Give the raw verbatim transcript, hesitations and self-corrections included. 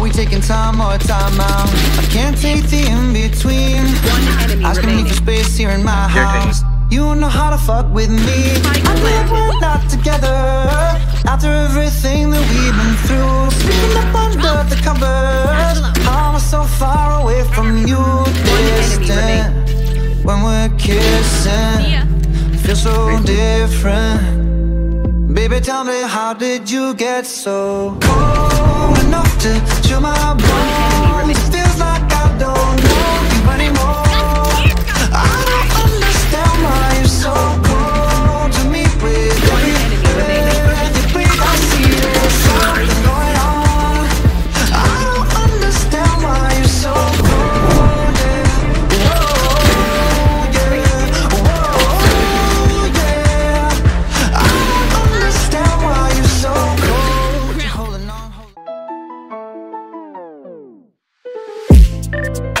Are we taking time or time out? I can't take the in-between. Asking me for space here in my house. You don't know how to fuck with me. I think we're not together. After everything that we've been through, sleeping up under the covers, I'm so far away from you. Distant when we're kissing, feel so different. Baby, tell me, how did you get so cold enough to chill my bones? It feels like I don't know you anymore. I don't understand why you're so cold to me. With every breath I see there's something going on. I don't understand why you're so cold. Yeah. Whoa, yeah. Whoa, yeah. I don't so cold, holding on, holding on.